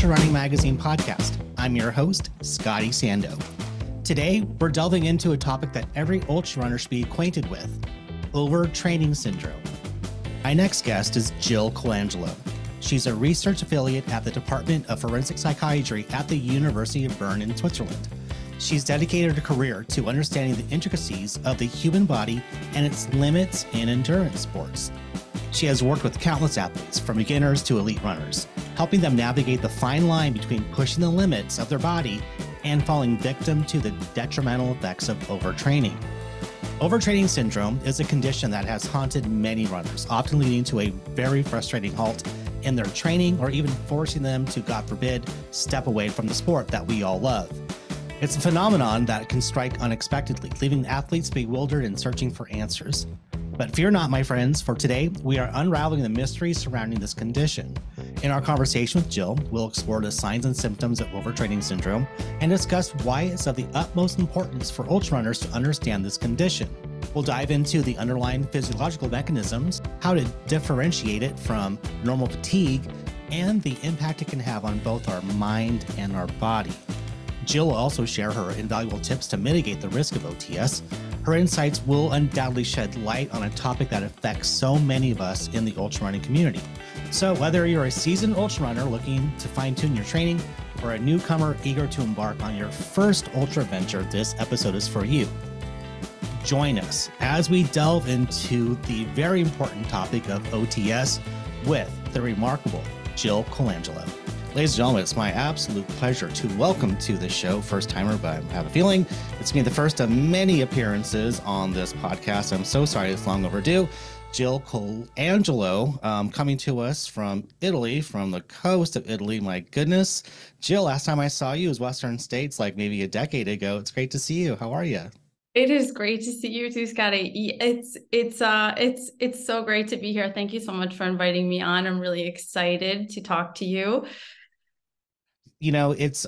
to Running Magazine Podcast. I'm your host, Scotty Sandow. Today, we're delving into a topic that every ultra runner should be acquainted with, overtraining syndrome. My next guest is Jill Colangelo. She's a research affiliate at the Department of Forensic Psychiatry at the University of Bern in Switzerland. She's dedicated her career to understanding the intricacies of the human body and its limits in endurance sports. She has worked with countless athletes, from beginners to elite runners, helping them navigate the fine line between pushing the limits of their body and falling victim to the detrimental effects of overtraining. Overtraining syndrome is a condition that has haunted many runners, often leading to a very frustrating halt in their training or even forcing them to, God forbid, step away from the sport that we all love. It's a phenomenon that can strike unexpectedly, leaving athletes bewildered and searching for answers. But fear not, my friends, for today, we are unraveling the mystery surrounding this condition. In our conversation with Jill, we'll explore the signs and symptoms of overtraining syndrome and discuss why it's of the utmost importance for ultra runners to understand this condition. We'll dive into the underlying physiological mechanisms, how to differentiate it from normal fatigue, and the impact it can have on both our mind and our body. Jill will also share her invaluable tips to mitigate the risk of OTS. Her insights will undoubtedly shed light on a topic that affects so many of us in the ultra running community. So whether you're a seasoned ultra runner looking to fine tune your training or a newcomer eager to embark on your first ultra venture, this episode is for you. Join us as we delve into the very important topic of OTS with the remarkable Jill Colangelo. Ladies and gentlemen, it's my absolute pleasure to welcome to the show, first-timer, but I have a feeling it's going to be the first of many appearances on this podcast. I'm so sorry, it's long overdue. Jill Colangelo, coming to us from Italy, from the coast of Italy. My goodness. Jill, last time I saw you was Western States, like maybe a decade ago. It's great to see you. How are you? It is great to see you too, Scotty. It's so great to be here. Thank you so much for inviting me on. I'm really excited to talk to you. You know, it's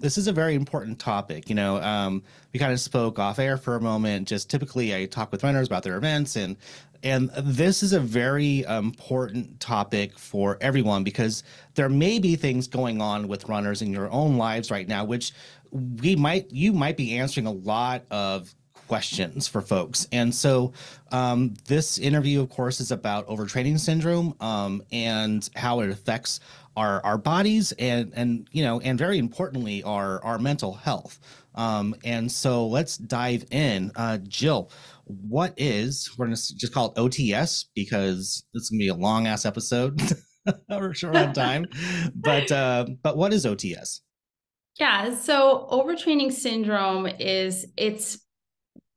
this is a very important topic. You know, we kind of spoke off air for a moment. Just typically, I talk with runners about their events, and this is a very important topic for everyone because there may be things going on with runners in your own lives right now, which you might be answering a lot of questions for folks. And so this interview, of course, is about overtraining syndrome and how it affects our bodies and you know, and very importantly, our mental health. And so let's dive in. Jill, what is, we're going to just call it OTS because it's going to be a long ass episode. We're short on time, but what is OTS? Yeah. So overtraining syndrome is, it's,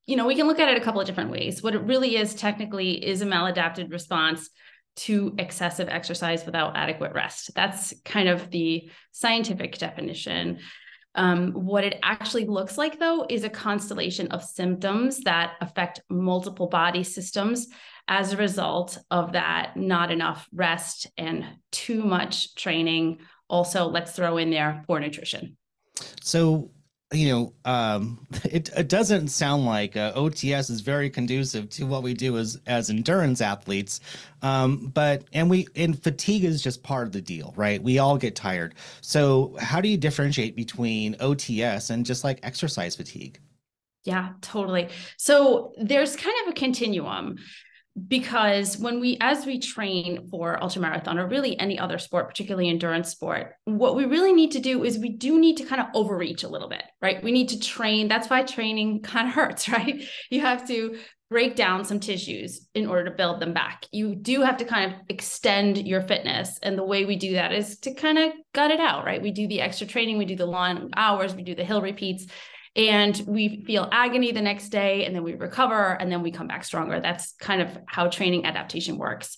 you know, we can look at it a couple of different ways. What it really is technically is a maladapted response to excessive exercise without adequate rest. That's kind of the scientific definition. What it actually looks like, though, is a constellation of symptoms that affect multiple body systems as a result of that not enough rest and too much training. Also, let's throw in there poor nutrition. So, you know, it doesn't sound like OTS is very conducive to what we do as endurance athletes. But fatigue is just part of the deal, right? We all get tired. So how do you differentiate between OTS and just like exercise fatigue? Yeah, totally. So there's kind of a continuum. Because as we train for ultramarathon or really any other sport, particularly endurance sport, what we really need to do is we do need to kind of overreach a little bit, right? We need to train. That's why training kind of hurts, right? You have to break down some tissues in order to build them back. You do have to kind of extend your fitness. And the way we do that is to kind of gut it out, right? We do the extra training, we do the long hours, we do the hill repeats, and we feel agony the next day, and then we recover, and then we come back stronger. That's kind of how training adaptation works.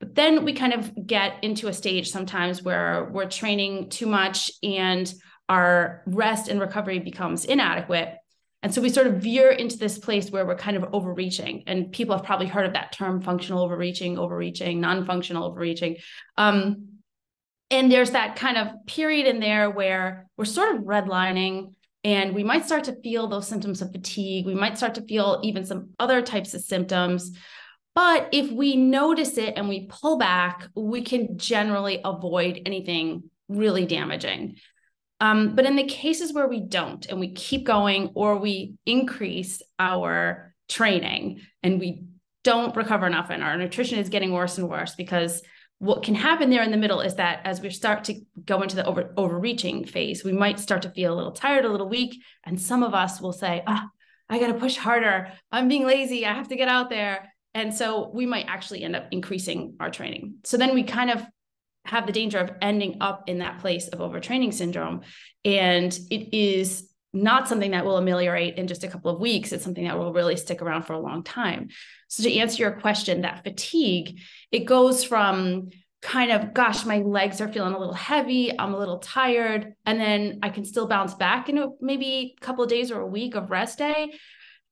But then we kind of get into a stage sometimes where we're training too much and our rest and recovery becomes inadequate. And so we sort of veer into this place where we're kind of overreaching. And people have probably heard of that term, functional overreaching, non-functional overreaching. And there's that kind of period in there where we're sort of redlining, and we might start to feel those symptoms of fatigue. We might start to feel even some other types of symptoms. But if we notice it and we pull back, we can generally avoid anything really damaging. But in the cases where we don't, and we keep going, or we increase our training and we don't recover enough, and our nutrition is getting worse and worse, because what can happen there in the middle is that as we start to go into the overreaching phase, we might start to feel a little tired, a little weak. And some of us will say, I got to push harder. I'm being lazy. I have to get out there. And so we might actually end up increasing our training. So then we kind of have the danger of ending up in that place of overtraining syndrome. And it is not something that will ameliorate in just a couple of weeks. It's something that will really stick around for a long time. So to answer your question, that fatigue, it goes from kind of, gosh, my legs are feeling a little heavy, I'm a little tired, and then I can still bounce back into maybe a couple of days or a week of rest day,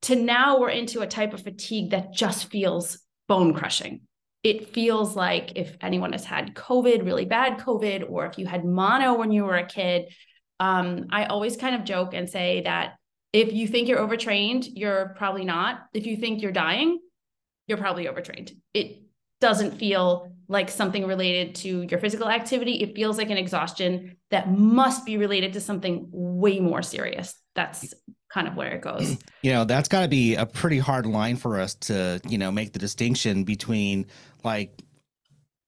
to now we're into a type of fatigue that just feels bone crushing. It feels like if anyone has had COVID, really bad COVID, or if you had mono when you were a kid, I always kind of joke and say that if you think you're overtrained, you're probably not. If you think you're dying, you're probably overtrained. It doesn't feel like something related to your physical activity. It feels like an exhaustion that must be related to something way more serious. That's kind of where it goes. You know, that's got to be a pretty hard line for us to, you know, make the distinction between, like,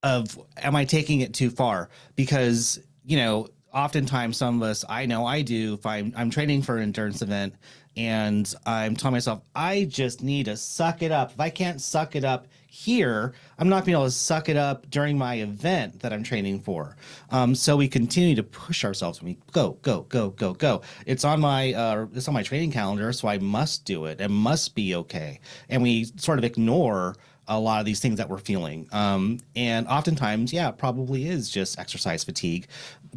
of, am I taking it too far? Because, you know, oftentimes some of us, I know I do, if I'm training for an endurance event and I'm telling myself, I just need to suck it up. If I can't suck it up here, I'm not being able to suck it up during my event that I'm training for. So we continue to push ourselves. We go. It's on my training calendar, so I must do it. It must be okay. And we sort of ignore a lot of these things that we're feeling. And oftentimes, yeah, it probably is just exercise fatigue.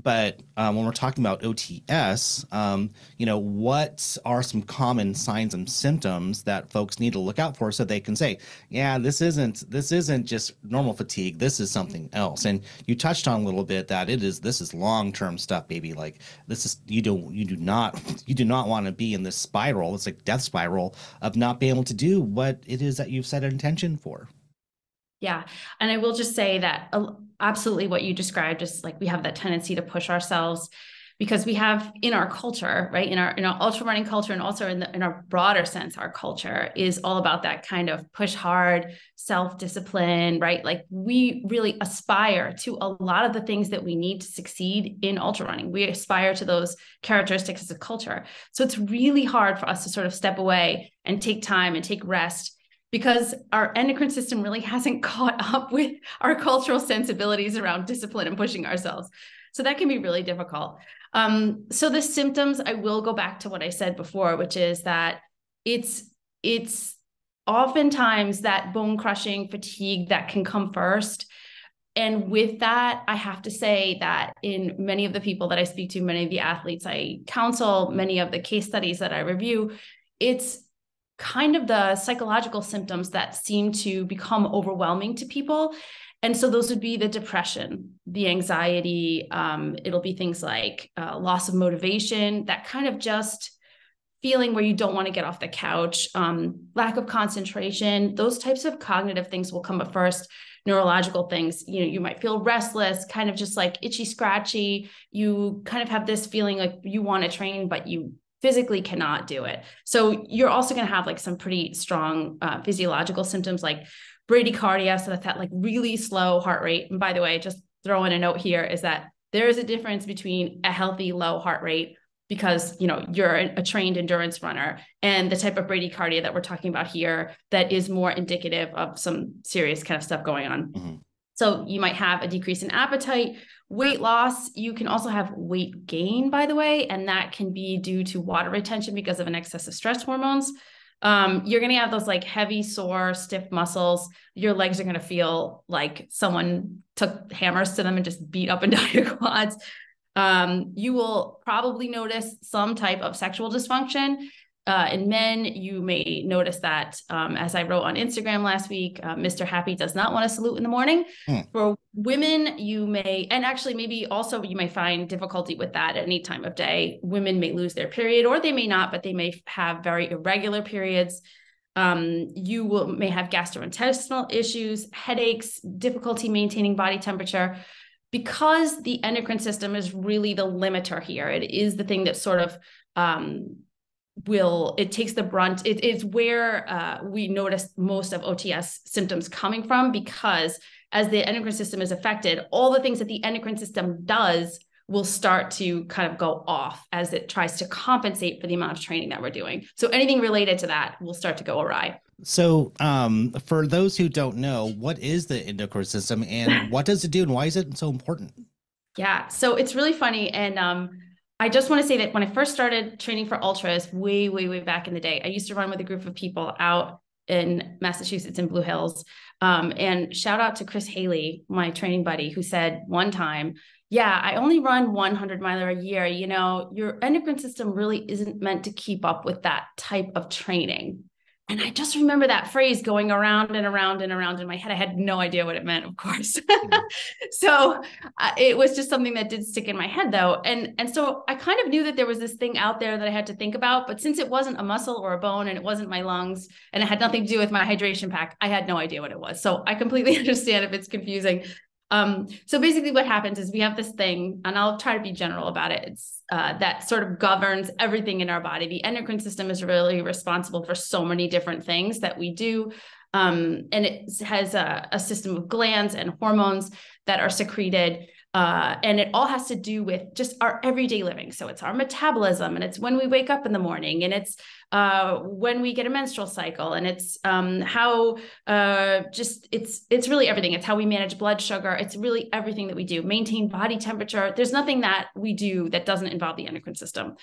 But when we're talking about OTS, you know, what are some common signs and symptoms that folks need to look out for so they can say, yeah, this isn't just normal fatigue. This is something else. And you touched on a little bit that this is long-term stuff, baby. Like, this is, you do not want to be in this spiral. It's like death spiral of not being able to do what it is that you've set an intention for. Yeah. And I will just say that absolutely what you described, just like we have that tendency to push ourselves because we have in our culture, right, in our ultra running culture, and also in our broader sense, our culture is all about that kind of push hard, self-discipline, right? Like, we really aspire to a lot of the things that we need to succeed in ultra running. We aspire to those characteristics as a culture. So it's really hard for us to sort of step away and take time and take rest, because our endocrine system really hasn't caught up with our cultural sensibilities around discipline and pushing ourselves. So that can be really difficult. So the symptoms, I will go back to what I said before, which is that it's oftentimes that bone crushing fatigue that can come first. And with that, I have to say that in many of the people that I speak to, many of the athletes I counsel, many of the case studies that I review, it's kind of the psychological symptoms that seem to become overwhelming to people. And so those would be the depression, the anxiety. It'll be things like loss of motivation, that kind of just feeling where you don't want to get off the couch, lack of concentration. Those types of cognitive things will come up first. Neurological things, you know, you might feel restless, kind of just like itchy, scratchy. You kind of have this feeling like you want to train, but you physically cannot do it. So you're also going to have like some pretty strong physiological symptoms like bradycardia. So that's that like really slow heart rate. And by the way, just throwing a note here is that there is a difference between a healthy low heart rate, because, you know, you're a trained endurance runner, and the type of bradycardia that we're talking about here that is more indicative of some serious kind of stuff going on. Mm-hmm. So you might have a decrease in appetite, weight loss. You can also have weight gain, by the way, and that can be due to water retention because of an excess of stress hormones. You're going to have those like heavy, sore, stiff muscles. Your legs are going to feel like someone took hammers to them and just beat up and down your quads. You will probably notice some type of sexual dysfunction. In men, you may notice that, as I wrote on Instagram last week, Mr. Happy does not want to salute in the morning. Mm. For women, you may, and actually maybe also you may find difficulty with that at any time of day. Women may lose their period, or they may not, but they may have very irregular periods. You may have gastrointestinal issues, headaches, difficulty maintaining body temperature. because the endocrine system is really the limiter here. It is the thing that sort of it takes the brunt. It's where we notice most of OTS symptoms coming from, because as the endocrine system is affected, all the things that the endocrine system does will start to kind of go off as it tries to compensate for the amount of training that we're doing. So anything related to that will start to go awry. So for those who don't know, what is the endocrine system and what does it do and why is it so important? Yeah, so it's really funny. And I just want to say that when I first started training for ultras way, way, way back in the day, I used to run with a group of people out in Massachusetts in Blue Hills. And shout out to Chris Haley, my training buddy, who said one time, yeah, I only run 100 miler a year. You know, your endocrine system really isn't meant to keep up with that type of training. And I just remember that phrase going around and around and around in my head. I had no idea what it meant, of course. So it was just something that did stick in my head though. And so I kind of knew that there was this thing out there that I had to think about, but since it wasn't a muscle or a bone and it wasn't my lungs and it had nothing to do with my hydration pack, I had no idea what it was. So I completely understand if it's confusing. So basically what happens is we have this thing, and I'll try to be general about it. It's, that sort of governs everything in our body. The endocrine system is really responsible for so many different things that we do. And it has a system of glands and hormones that are secreted. And it all has to do with just our everyday living. So it's our metabolism, and it's when we wake up in the morning, and it's when we get a menstrual cycle, and it's how just it's really everything. It's how we manage blood sugar. It's really everything that we do, maintain body temperature. There's nothing that we do that doesn't involve the endocrine system.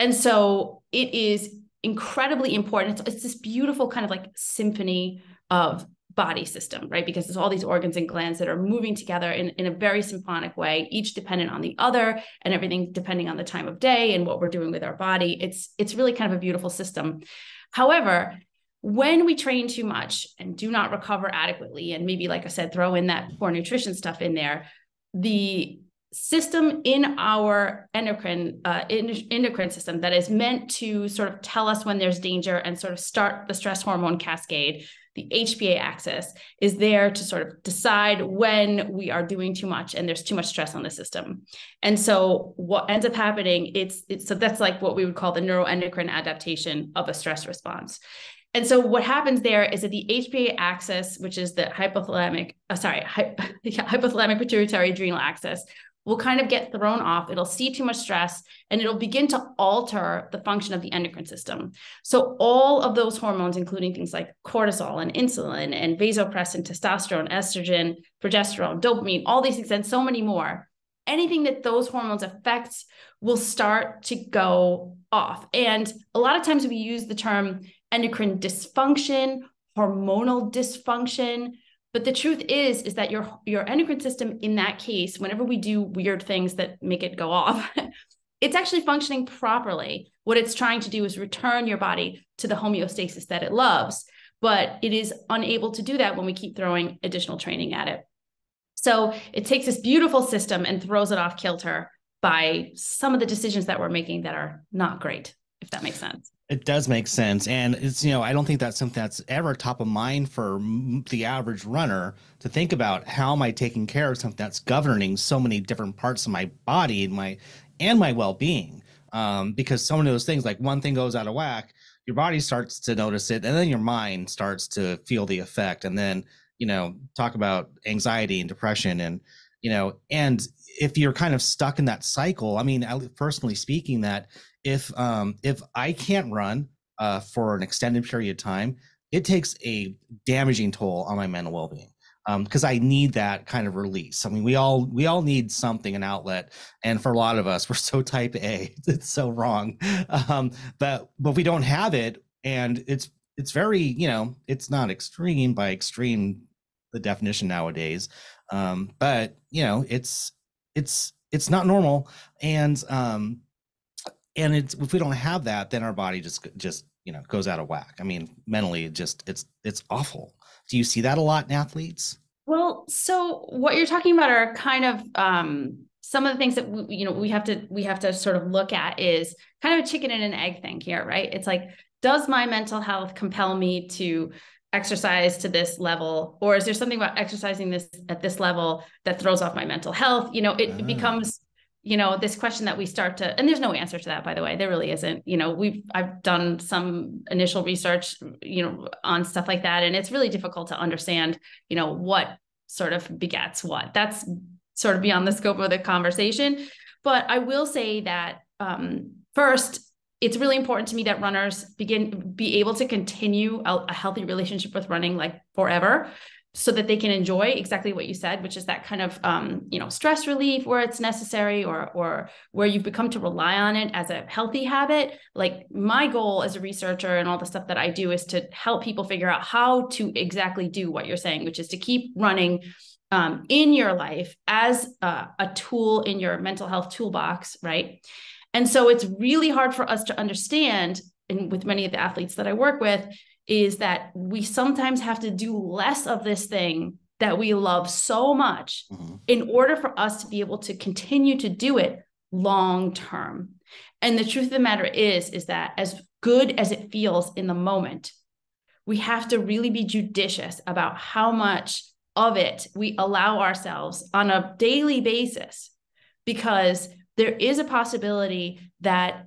And so it is incredibly important. It's this beautiful kind of like symphony of body system, right? Because there's all these organs and glands that are moving together in a very symphonic way, each dependent on the other, and everything depending on the time of day and what we're doing with our body. It's really kind of a beautiful system. However, when we train too much and do not recover adequately, and maybe, like I said, throw in that poor nutrition stuff in there, the system in our endocrine system that is meant to sort of tell us when there's danger and sort of start the stress hormone cascade, the HPA axis, is there to sort of decide when we are doing too much and there's too much stress on the system. And so what ends up happening, so that's like what we would call the neuroendocrine adaptation of a stress response. And so what happens there is that the HPA axis, which is the hypothalamic pituitary adrenal axis, will kind of get thrown off. It'll see too much stress, and it'll begin to alter the function of the endocrine system. So all of those hormones, including things like cortisol and insulin and vasopressin, testosterone, estrogen, progesterone, dopamine, all these things, and so many more, anything that those hormones affect will start to go off. And a lot of times we use the term endocrine dysfunction, hormonal dysfunction, but the truth is that your endocrine system in that case, whenever we do weird things that make it go off, it's actually functioning properly. What it's trying to do is return your body to the homeostasis that it loves, but it is unable to do that when we keep throwing additional training at it. So it takes this beautiful system and throws it off kilter by some of the decisions that we're making that are not great, if that makes sense. It does make sense. And it's, you know, I don't think that's something that's ever top of mind for the average runner to think about. How am I taking care of something that's governing so many different parts of my body and my well-being? Because so many of those things, like one thing goes out of whack, your body starts to notice it, and then your mind starts to feel the effect. And then, you know, talk about anxiety and depression and, you know, and if you're kind of stuck in that cycle, I mean, personally speaking, that if I can't run for an extended period of time, it takes a damaging toll on my mental well-being, because I need that kind of release. I mean, we all need something, an outlet. And for a lot of us, we're so type A, it's so wrong. But we don't have it. And it's very, you know, it's not extreme by extreme, the definition nowadays. But, you know, it's not normal. And it's, if we don't have that, then our body just you know, goes out of whack. I mean, mentally, it's awful. Do you see that a lot in athletes? Well, so what you're talking about are kind of some of the things that we have to sort of look at is kind of a chicken and an egg thing here, right? It's like, does my mental health compel me to exercise to this level, or is there something about exercising this at this level that throws off my mental health? You know, it becomes, you know, this question that we start to, and there's no answer to that, by the way, there really isn't. You know, I've done some initial research, you know, on stuff like that. And it's really difficult to understand, you know, what sort of begets what. That's sort of beyond the scope of the conversation. But I will say that first, it's really important to me that runners be able to continue a healthy relationship with running, like forever, so that they can enjoy exactly what you said, which is that kind of, you know, stress relief where it's necessary, or where you've become to rely on it as a healthy habit. Like, my goal as a researcher and all the stuff that I do is to help people figure out how to exactly do what you're saying, which is to keep running in your life as a tool in your mental health toolbox, right? And so it's really hard for us to understand, and with many of the athletes that I work with, is that we sometimes have to do less of this thing that we love so much in order for us to be able to continue to do it long term. And the truth of the matter is that as good as it feels in the moment, we have to really be judicious about how much of it we allow ourselves on a daily basis, because there is a possibility that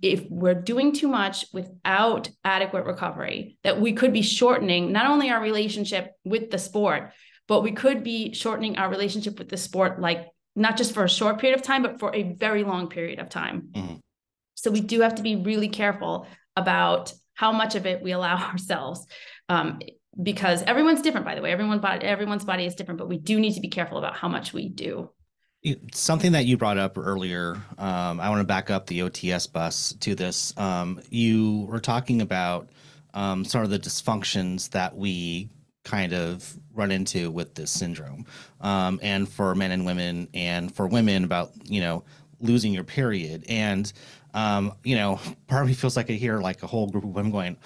if we're doing too much without adequate recovery, that we could be shortening not only our relationship with the sport, but we could be shortening our relationship with the sport, like not just for a short period of time, but for a very long period of time. Mm-hmm. So we do have to be really careful about how much of it we allow ourselves, because everyone's different, by the way. Everyone's body is different, but we do need to be careful about how much we do. Something that you brought up earlier, I want to back up the OTS bus to this. You were talking about some of the dysfunctions that we kind of run into with this syndrome, and for men and women, and for women about, you know, losing your period. And, you know, part of me feels like I hear like a whole group of women going,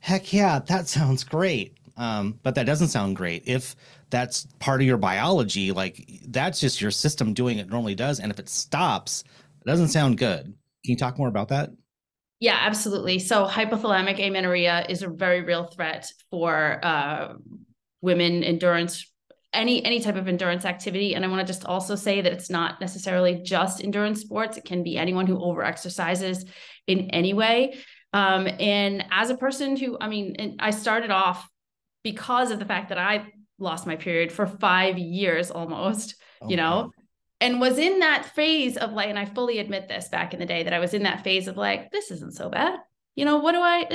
heck yeah, that sounds great. But that doesn't sound great. If that's part of your biology, like that's just your system doing it normally does. And if it stops, it doesn't sound good. Can you talk more about that? Yeah, absolutely. So hypothalamic amenorrhea is a very real threat for women, endurance, any type of endurance activity. And I want to just also say that it's not necessarily just endurance sports. It can be anyone who overexercises in any way. And as a person who, I started off, because of the fact that I lost my period for 5 years almost, and was in that phase of like, and I fully admit this back in the day, that I was in that phase of like, this isn't so bad. You know, what do I,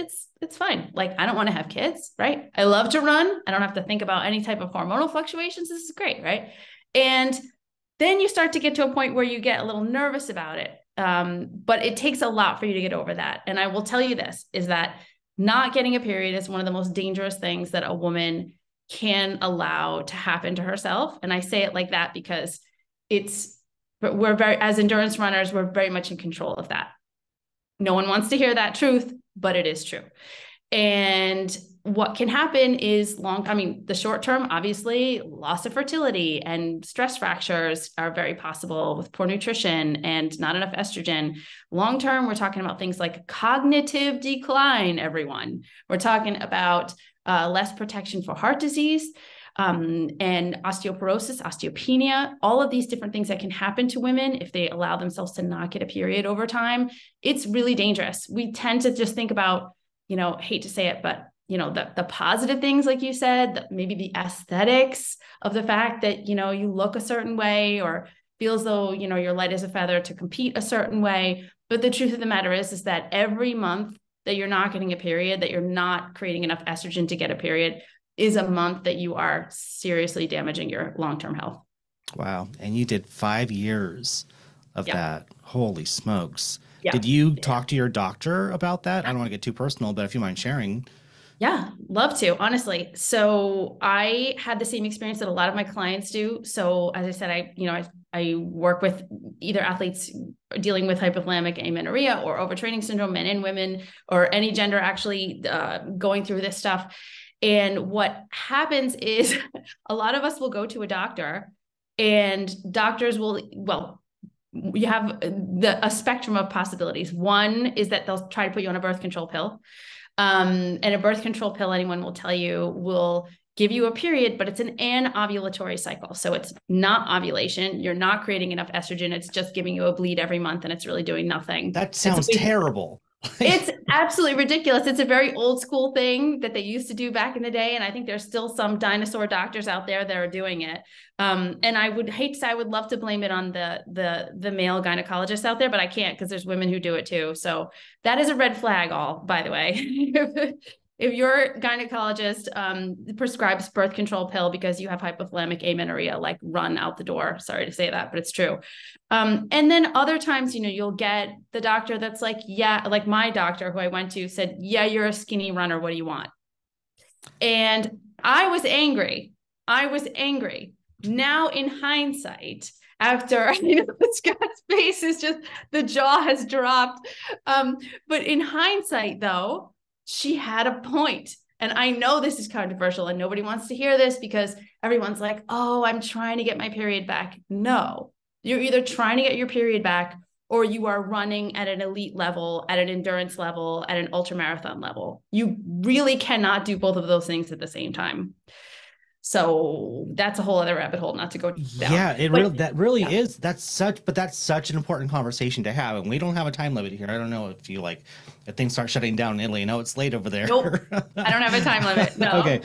it's fine. Like, I don't want to have kids, right? I love to run. I don't have to think about any type of hormonal fluctuations. This is great, right? And then you start to get to a point where you get a little nervous about it. But it takes a lot for you to get over that. And I will tell you this, is that not getting a period is one of the most dangerous things that a woman can allow to happen to herself. And I say it like that because as endurance runners, we're very much in control of that. No one wants to hear that truth, but it is true. And what can happen is the short term, obviously, loss of fertility and stress fractures are very possible with poor nutrition and not enough estrogen. Long term, we're talking about things like cognitive decline, everyone. We're talking about less protection for heart disease and osteoporosis, osteopenia, all of these different things that can happen to women if they allow themselves to not get a period over time. It's really dangerous. We tend to just think about, you know, hate to say it, but you know, the positive things, like you said, maybe the aesthetics of the fact that, you know, you look a certain way or feel as though, you know, you're light as a feather to compete a certain way. But the truth of the matter is that every month that you're not getting a period, that you're not creating enough estrogen to get a period, is a month that you are seriously damaging your long-term health. Wow. And you did 5 years of that. Holy smokes. Yeah. Did you talk to your doctor about that? I don't want to get too personal, but if you mind sharing. Yeah, love to, honestly. So I had the same experience that a lot of my clients do. So as I said, I work with either athletes dealing with hypothalamic amenorrhea or overtraining syndrome, men and women, or any gender actually going through this stuff. And what happens is a lot of us will go to a doctor, and doctors will, you have a spectrum of possibilities. One is that they'll try to put you on a birth control pill. And a birth control pill, anyone will tell you, will give you a period, but it's an anovulatory cycle. So it's not ovulation. You're not creating enough estrogen. It's just giving you a bleed every month, and it's really doing nothing. That sounds terrible. It's absolutely ridiculous. It's a very old school thing that they used to do back in the day. And I think there's still some dinosaur doctors out there that are doing it. And I would hate to say, I would love to blame it on the male gynecologists out there, but I can't, because there's women who do it too. So that is a red flag, all, by the way. If your gynecologist prescribes birth control pill because you have hypothalamic amenorrhea, like, run out the door. Sorry to say that, but it's true. And then other times, you know, you'll get the doctor that's like, yeah, like my doctor who I went to said, yeah, you're a skinny runner. What do you want? And I was angry. Now, in hindsight, after, you know, Scott's face is just, the jaw has dropped. But in hindsight, though, she had a point. And I know this is controversial and nobody wants to hear this because everyone's like, oh, I'm trying to get my period back. No, you're either trying to get your period back or you are running at an elite level, at an endurance level, at an ultramarathon level. You really cannot do both of those things at the same time. So that's a whole other rabbit hole not to go down. Yeah, that's such an important conversation to have. And we don't have a time limit here. I don't know if you like, if things start shutting down in Italy. No, it's late over there. Nope. I don't have a time limit. No. Okay.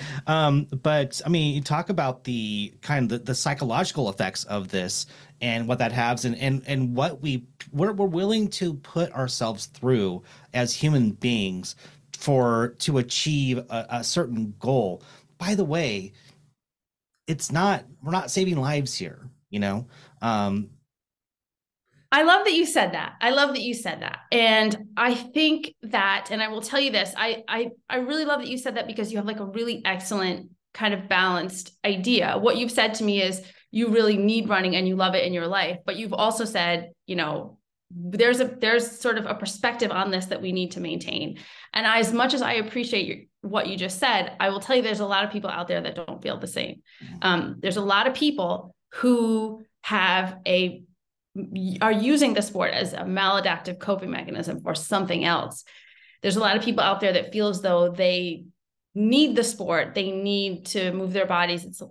But I mean, you talk about the kind of the psychological effects of this and what that has and what we're willing to put ourselves through as human beings to achieve a certain goal. By the way, we're not saving lives here, you know? I love that you said that. And I think that, and I will tell you this, I really love that you said that because you have like a really excellent kind of balanced idea. What you've said to me is you really need running and you love it in your life, but you've also said, you know, there's sort of a perspective on this that we need to maintain. And as much as I appreciate what you just said, I will tell you, there's a lot of people out there that don't feel the same. There's a lot of people who are using the sport as a maladaptive coping mechanism or something else. There's a lot of people out there that feel as though they need the sport. They need to move their bodies. It's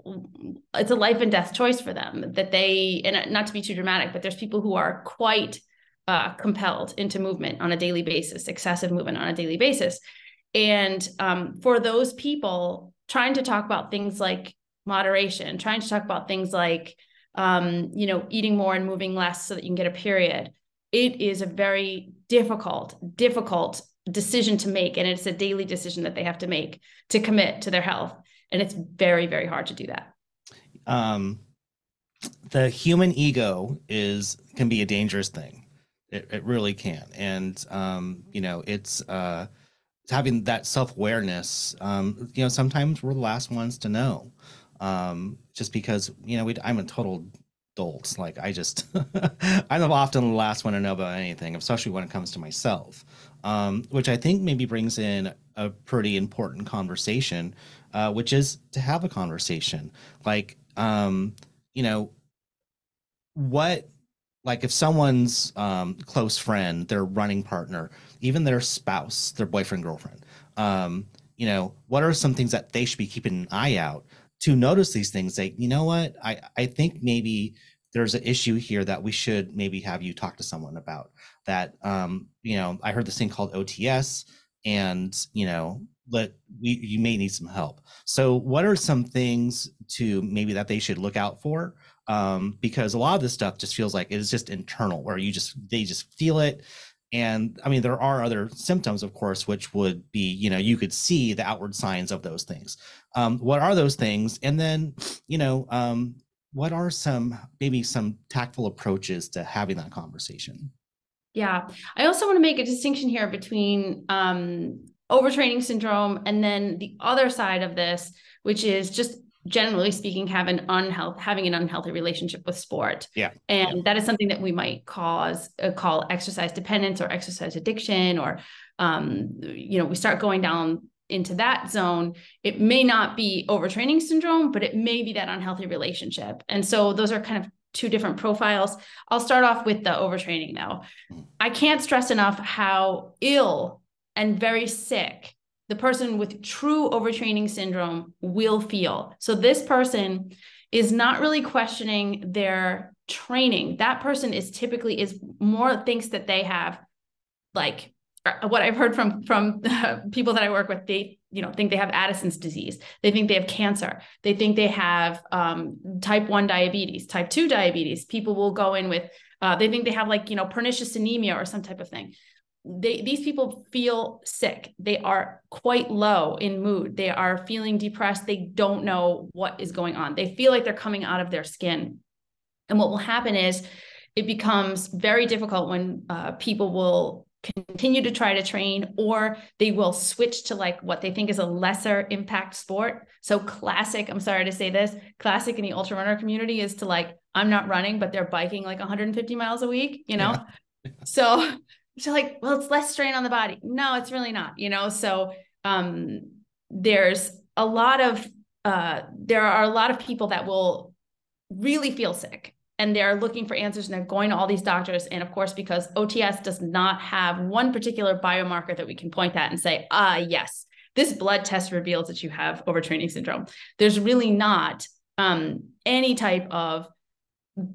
a life and death choice for them, and not to be too dramatic, but there's people who are quite compelled into movement on a daily basis, excessive movement on a daily basis. And for those people, trying to talk about things like moderation, trying to talk about things like, you know, eating more and moving less so that you can get a period, it is a very difficult decision to make. And it's a daily decision that they have to make to commit to their health. And it's very, very hard to do that. The human ego can be a dangerous thing. It really can. And, you know, it's having that self-awareness. You know, sometimes we're the last ones to know, just because, you know, I'm a total dolt. Like I'm often the last one to know about anything, especially when it comes to myself, which I think maybe brings in a pretty important conversation, which is to have a conversation like, you know, like if someone's close friend, their running partner, even their spouse, their boyfriend, girlfriend, you know, what are some things that they should be keeping an eye out to notice these things? Like, you know what, I think maybe there's an issue here that we should maybe have you talk to someone about that. You know, I heard this thing called OTS and, you know, you may need some help. So what are some things to maybe that they should look out for? Because a lot of this stuff just feels like it's just internal, where they just feel it. And I mean, there are other symptoms, of course, which would be, you know, you could see the outward signs of those things. What are those things? And then, you know, what are maybe some tactful approaches to having that conversation? Yeah. I also want to make a distinction here between, overtraining syndrome and then the other side of this, which is just generally speaking, having an unhealthy relationship with sport. Yeah. And that is something that we might call exercise dependence or exercise addiction, or, you know, we start going down into that zone. It may not be overtraining syndrome, but it may be that unhealthy relationship. And so those are kind of two different profiles. I'll start off with the overtraining though. I can't stress enough how ill and very sick the person with true overtraining syndrome will feel. So this person is not really questioning their training. That person is typically thinks that they have, like, what I've heard from people that I work with, they, think they have Addison's disease. They think they have cancer. They think they have type 1 diabetes, type 2 diabetes. People will go in with, they think they have pernicious anemia or some type of thing. These people feel sick. They are quite low in mood. They are feeling depressed. They don't know what is going on. They feel like they're coming out of their skin. And what will happen is it becomes very difficult when people will continue to try to train, or they will switch to what they think is a lesser impact sport. So classic, I'm sorry to say this, classic in the ultra runner community is to I'm not running, but they're biking 150 miles a week, Yeah. So well, it's less strain on the body. No, it's really not, So there's a lot of, there are a lot of people that will really feel sick, and they're looking for answers, and they're going to all these doctors. And of course, because OTS does not have one particular biomarker that we can point at and say, yes, this blood test reveals that you have overtraining syndrome. There's really not any type of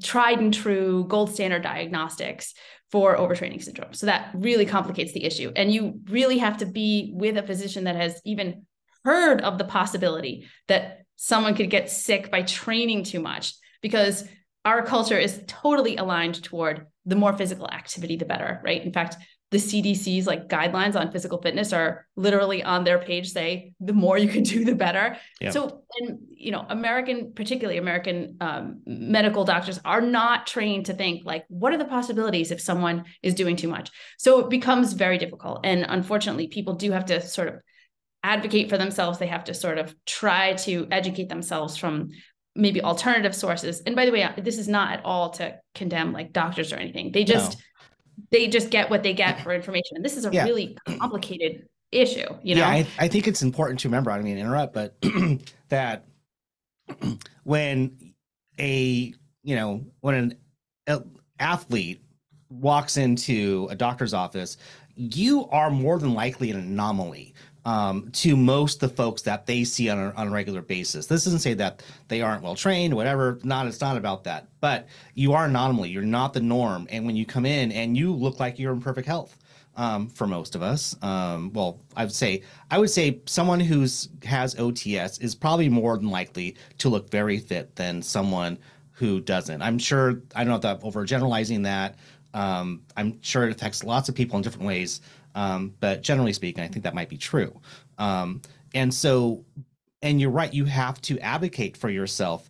tried and true gold standard diagnostics for overtraining syndrome. So that really complicates the issue. And you really have to be with a physician that has even heard of the possibility that someone could get sick by training too much, because our culture is totally aligned toward the more physical activity, the better, right? In fact, the CDC's guidelines on physical fitness are literally on their page, say the more you can do, the better. Yeah. So, and American medical doctors are not trained to think what are the possibilities if someone is doing too much? So it becomes very difficult. And unfortunately, people do have to sort of advocate for themselves. They have to sort of try to educate themselves from maybe alternative sources. And by the way, this is not at all to condemn doctors or anything. They just get what they get for information. And this is a really complicated issue, I think it's important to remember, I don't mean to interrupt, but that when an athlete walks into a doctor's office, you are more than likely an anomaly to most the folks that they see on a regular basis. This doesn't say that they aren't well-trained, whatever. It's not about that. But you are an anomaly. You're not the norm. And when you come in and you look like you're in perfect health, for most of us, I would say someone who's has OTS is probably more than likely to look very fit than someone who doesn't. I'm sure, I don't know if I'm overgeneralizing that. I'm sure it affects lots of people in different ways. But generally speaking, I think that might be true. And you're right, you have to advocate for yourself.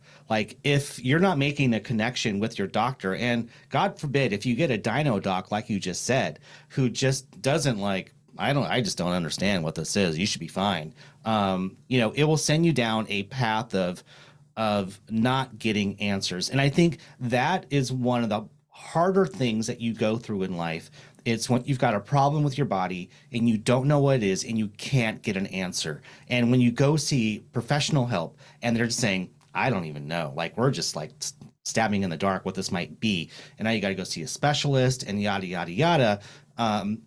If you're not making a connection with your doctor, and God forbid, if you get a dyno doc, like you just said, who just doesn't I just don't understand what this is, you should be fine. It will send you down a path of not getting answers. And I think that is one of the harder things that you go through in life. It's when you've got a problem with your body and you don't know what it is and you can't get an answer. And when you go see professional help and they're just saying, I don't even know, we're just stabbing in the dark what this might be. And now you got to go see a specialist and yada, yada, yada.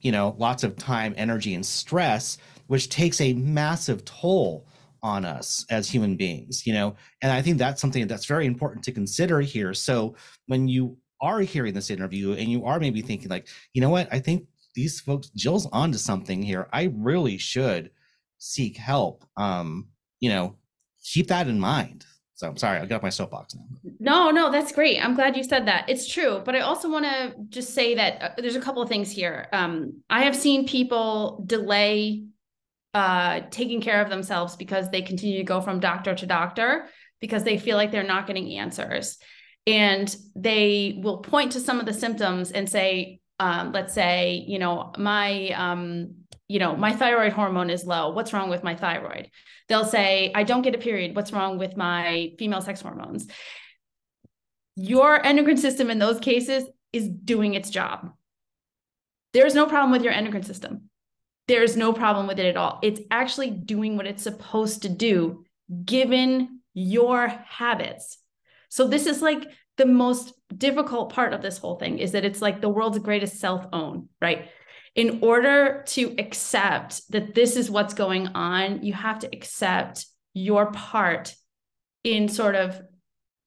Lots of time, energy, and stress, which takes a massive toll on us as human beings, and I think that's something that's very important to consider here. So when you are hearing this interview and you are maybe thinking I think these folks, Jill's onto something here, I really should seek help, keep that in mind. So I'm sorry, I got my soapbox now. No, that's great. I'm glad you said that. It's true. But I also want to just say that there's a couple of things here. I have seen people delay taking care of themselves because they continue to go from doctor to doctor because they feel like they're not getting answers. And they will point to some of the symptoms and say, let's say, my thyroid hormone is low. What's wrong with my thyroid? They'll say, I don't get a period. What's wrong with my female sex hormones? Your endocrine system in those cases is doing its job. There's no problem with your endocrine system. There's no problem with it at all. It's actually doing what it's supposed to do, given your habits. So this is the most difficult part of this whole thing, is that it's the world's greatest self-own, right? in order to accept that this is what's going on, you have to accept your part in sort of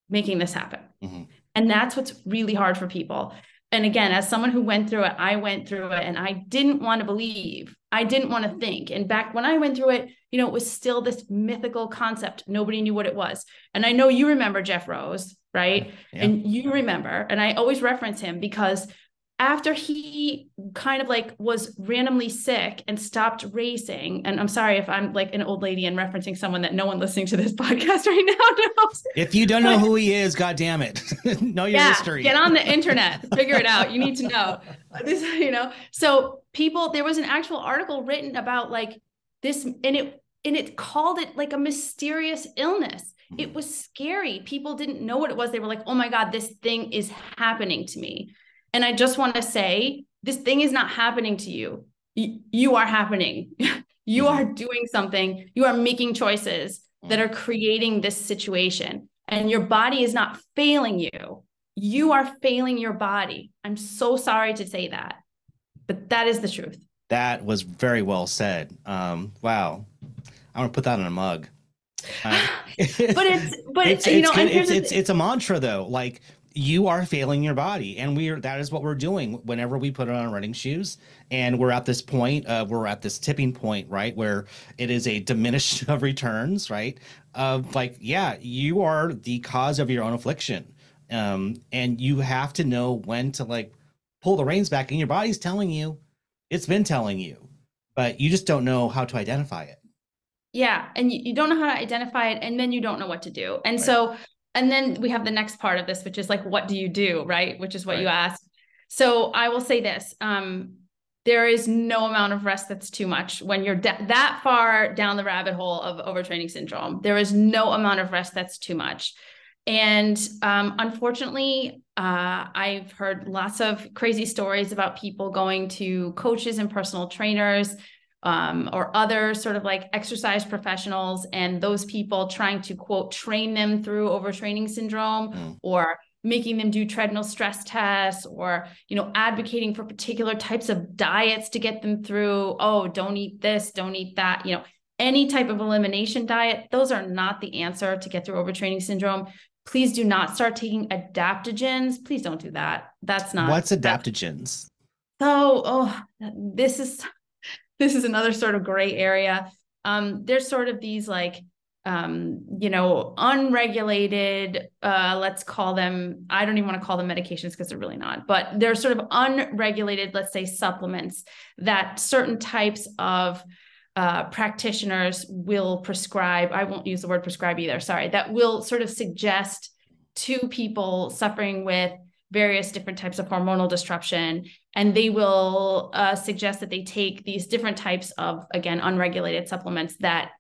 making this happen. Mm-hmm. And that's what's really hard for people. And again, as someone who went through it and I didn't want to believe, I didn't want to think. And back when I went through it, you know, it was still this mythical concept. Nobody knew what it was. And I know you remember Jeff Rose, right? Yeah. And you remember, and I always reference him because after he kind of like was randomly sick and stopped racing. And I'm sorry if I'm like an old lady and referencing someone that no one listening to this podcast right now knows. If you don't know who he is, God damn it. Know your history. Get on the internet, figure it out. You need to know this, you know? So people, there was an actual article written about like this and it called it like a mysterious illness. It was scary. People didn't know what it was. They were like, oh my God, this thing is happening to me. And I just want to say, this thing is not happening to you. You are happening. You are doing something. You are making choices that are creating this situation. And your body is not failing you. You are failing your body. I'm so sorry to say that, but that is the truth. That was very well said. Wow. I'm going to put that in a mug. It's a mantra though. Like, you are failing your body, and that is what we're doing whenever we put on our running shoes. And we're at this tipping point, right? Where it is a diminished of returns, right? You are the cause of your own affliction. And you have to know when to like pull the reins back, and your body's telling you, it's been telling you, but you just don't know how to identify it. Yeah. And you don't know how to identify it. And then you don't know what to do. And right. And then we have the next part of this, which is like, what do you do? Right. Which is what you asked. So I will say this, there is no amount of rest that's too much when you're that far down the rabbit hole of overtraining syndrome. There is no amount of rest that's too much. And unfortunately, I've heard lots of crazy stories about people going to coaches and personal trainers or other sort of like exercise professionals, and those people trying to quote, train them through overtraining syndrome or making them do treadmill stress tests or, you know, advocating for particular types of diets to get them through. Oh, don't eat this, don't eat that, you know, any type of elimination diet. Those are not the answer to get through overtraining syndrome. Please do not start taking adaptogens. Please don't do that. That's not. What's adaptogens? This is another sort of gray area. There's sort of these like, unregulated, let's call them, I don't even want to call them medications because they're really not, but they're sort of unregulated, let's say supplements that certain types of practitioners will prescribe. I won't use the word prescribe either. Sorry. That will sort of suggest to people suffering with various different types of hormonal disruption. And they will suggest that they take these different types of, again, unregulated supplements that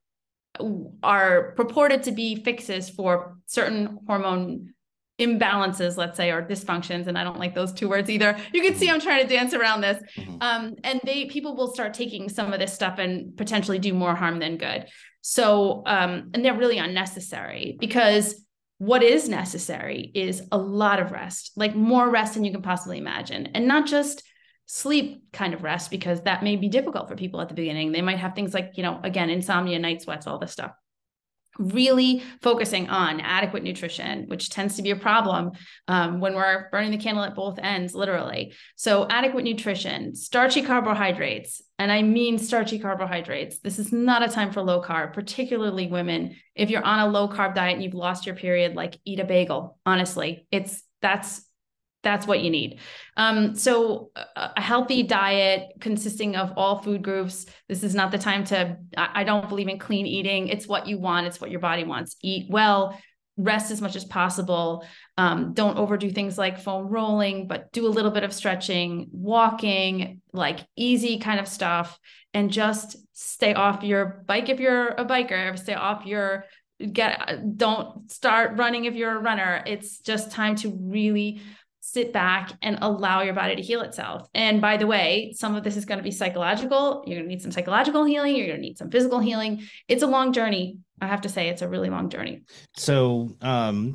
are purported to be fixes for certain hormone imbalances, let's say, or dysfunctions. And I don't like those two words either. You can see I'm trying to dance around this. And people will start taking some of this stuff and potentially do more harm than good. So, and they're really unnecessary, because what is necessary is a lot of rest, like more rest than you can possibly imagine. And not just sleep kind of rest, because that may be difficult for people at the beginning. They might have things like, you know, again, insomnia, night sweats, all this stuff. Really focusing on adequate nutrition, which tends to be a problem when we're burning the candle at both ends, literally. So adequate nutrition, starchy carbohydrates, and I mean starchy carbohydrates. This is not a time for low carb, particularly women. If you're on a low carb diet and you've lost your period, like eat a bagel. Honestly, that's what you need. So a healthy diet consisting of all food groups. This is not the time to, I don't believe in clean eating. It's what you want. It's what your body wants. Eat well, rest as much as possible. Don't overdo things like foam rolling, but do a little bit of stretching, walking, like easy kind of stuff, and just stay off your bike. If you're a biker, don't start running. If you're a runner, it's just time to really sit back and allow your body to heal itself. And by the way, some of this is going to be psychological. You're going to need some psychological healing. You're going to need some physical healing. It's a long journey. I have to say, it's a really long journey. So, I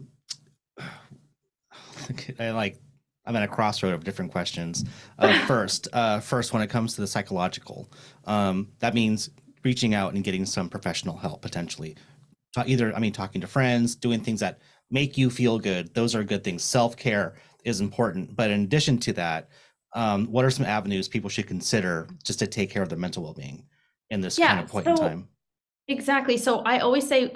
like, I'm at a crossroad of different questions. First, when it comes to the psychological, that means reaching out and getting some professional help potentially. Talking to friends, doing things that make you feel good. Those are good things. Self-care is important. But in addition to that, what are some avenues people should consider just to take care of their mental well-being in this kind of point in time? Exactly. So I always say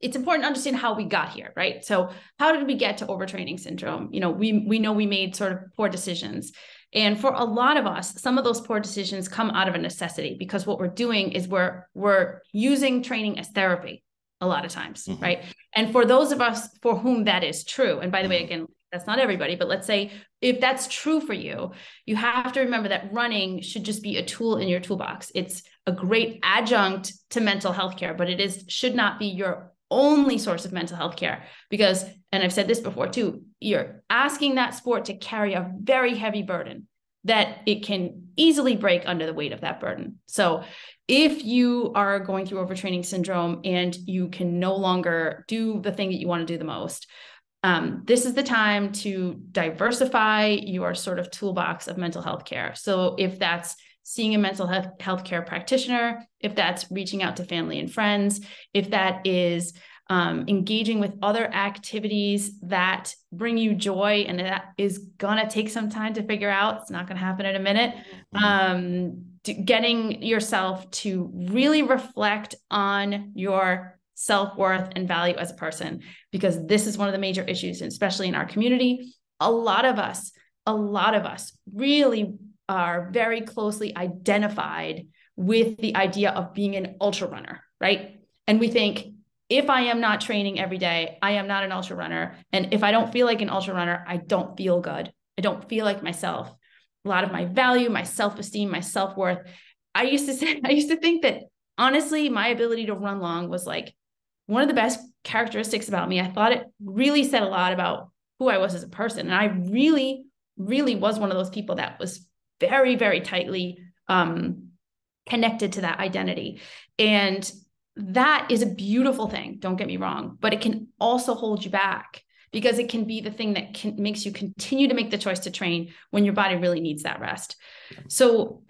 it's important to understand how we got here, right? So how did we get to overtraining syndrome? You know, we know we made sort of poor decisions. And for a lot of us, some of those poor decisions come out of a necessity, because what we're doing is we're using training as therapy a lot of times, mm-hmm. right? And for those of us for whom that is true, and by the way, again, that's not everybody, but let's say if that's true for you, you have to remember that running should just be a tool in your toolbox. It's a great adjunct to mental health care, but it should not be your only source of mental health care, because, and I've said this before too, you're asking that sport to carry a very heavy burden that it can easily break under the weight of that burden. So if you are going through overtraining syndrome and you can no longer do the thing that you want to do the most, this is the time to diversify your sort of toolbox of mental health care. So if that's seeing a mental health care practitioner, if that's reaching out to family and friends, if that is engaging with other activities that bring you joy, and that is gonna take some time to figure out, it's not gonna happen in a minute, getting yourself to really reflect on your self-worth and value as a person, because this is one of the major issues, especially in our community. A lot of us really are very closely identified with the idea of being an ultra runner, right? And we think, if I am not training every day, I am not an ultra runner. And if I don't feel like an ultra runner, I don't feel good. I don't feel like myself. A lot of my value, my self-esteem, my self-worth. I used to think that honestly, my ability to run long was like one of the best characteristics about me. I thought it really said a lot about who I was as a person. And I really, really was one of those people that was very, very tightly connected to that identity. And that is a beautiful thing, don't get me wrong, but it can also hold you back, because it can be the thing that makes you continue to make the choice to train when your body really needs that rest. So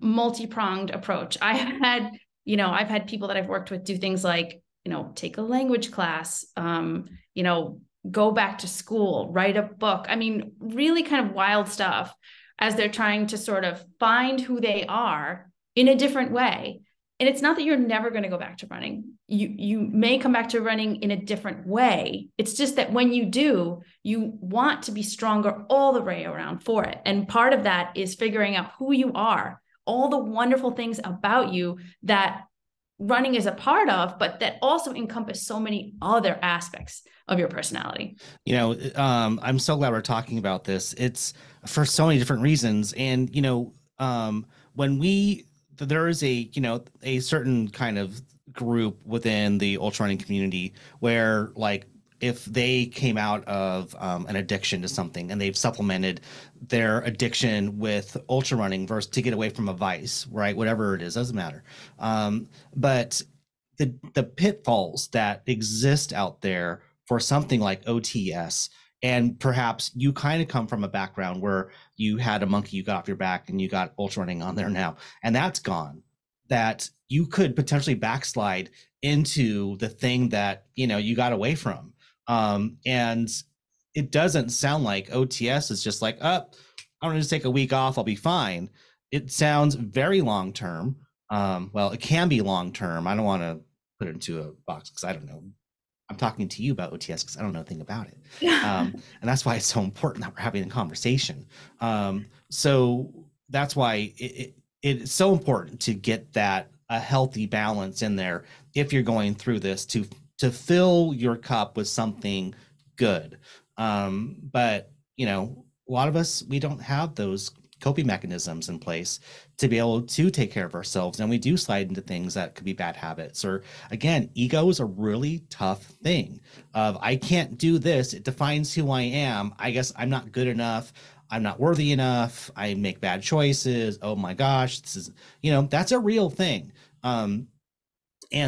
multi-pronged approach. I've had people that I've worked with do things like, take a language class, go back to school, write a book. I mean, really kind of wild stuff, as they're trying to sort of find who they are in a different way. And it's not that you're never going to go back to running. You may come back to running in a different way. It's just that when you do, you want to be stronger all the way around for it. And part of that is figuring out who you are, all the wonderful things about you that running is a part of, but that also encompass so many other aspects of your personality. I'm so glad we're talking about this. It's for so many different reasons. And, there is a certain kind of group within the ultra running community where, like, if they came out of an addiction to something and they've supplemented their addiction with ultra running versus to get away from a vice, right? Whatever it is, doesn't matter. But the pitfalls that exist out there for something like OTS, and perhaps you kind of come from a background where you had a monkey, you got off your back and you got ultra running on there now, and that's gone, that you could potentially backslide into the thing that, you got away from. And it doesn't sound like OTS is just like, I'm going to just take a week off, I'll be fine. It sounds very long-term. Well, it can be long-term. I don't want to put it into a box because I don't know. I'm talking to you about OTS because I don't know a thing about it. And that's why it's so important that we're having a conversation. So that's why it's so important to get that a healthy balance in there if you're going through this to fill your cup with something good. But, a lot of us, we don't have those coping mechanisms in place to be able to take care of ourselves. And we do slide into things that could be bad habits, or again, ego is a really tough thing of, I can't do this. It defines who I am. I guess I'm not good enough. I'm not worthy enough. I make bad choices. Oh my gosh. This is, that's a real thing. And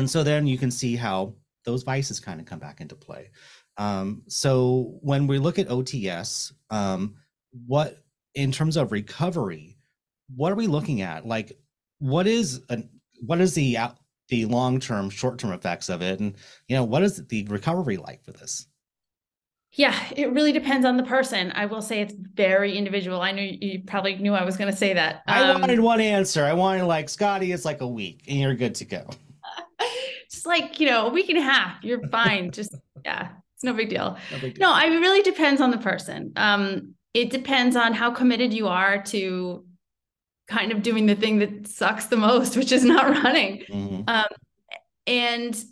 so then you can see how those vices kind of come back into play. So when we look at OTS, what in terms of recovery, what are we looking at? Like, what is the long-term, short-term effects of it, and what is the recovery like for this? Yeah, it really depends on the person. I will say it's very individual. I know you probably knew I was going to say that. I wanted one answer. I wanted like, Scotty, it's like a week and you're good to go. Just like, a week and a half, you're fine. Just, yeah, it's no big deal. No big deal. No, it really depends on the person. It depends on how committed you are to kind of doing the thing that sucks the most, which is not running. Mm-hmm. And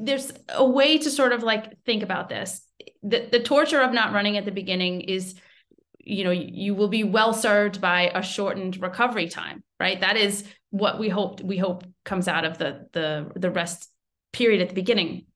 there's a way to sort of like think about this. The torture of not running at the beginning is, you will be well served by a shortened recovery time, right? That is what we hope comes out of the rest period at the beginning.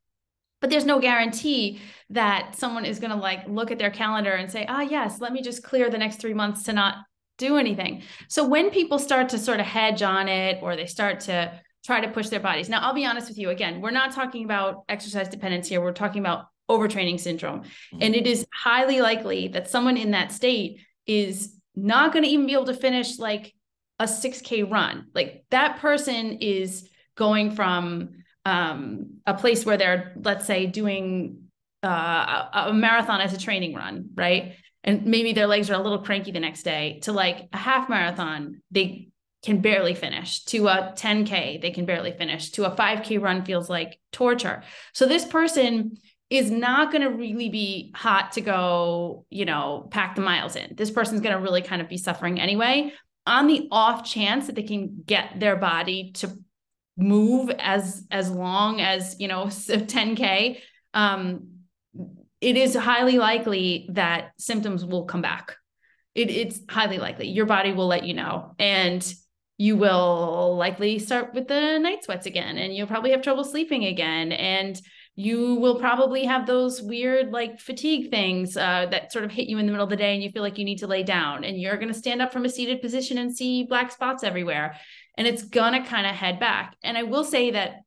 But there's no guarantee that someone is going to like look at their calendar and say, ah, yes, let me just clear the next 3 months to not do anything. So when people start to sort of hedge on it, or they start to try to push their bodies. Now, I'll be honest with you. Again, we're not talking about exercise dependence here. We're talking about overtraining syndrome. Mm-hmm. And it is highly likely that someone in that state is not going to even be able to finish like a 6K run. Like that person is going from a place where they're, let's say, doing a marathon as a training run, right? And maybe their legs are a little cranky the next day, to like a half marathon. They can barely finish. To a 10K, they can barely finish. To a 5K run feels like torture. So this person is not going to really be hot to go, pack the miles in. This person's going to really kind of be suffering anyway. On the off chance that they can get their body to move as long as, 10K, it is highly likely that symptoms will come back. It's highly likely. Your body will let you know. And you will likely start with the night sweats again, and you'll probably have trouble sleeping again. And you will probably have those weird like fatigue things that sort of hit you in the middle of the day, and you feel like you need to lay down, and you're going to stand up from a seated position and see black spots everywhere. And it's going to kind of head back. And I will say that,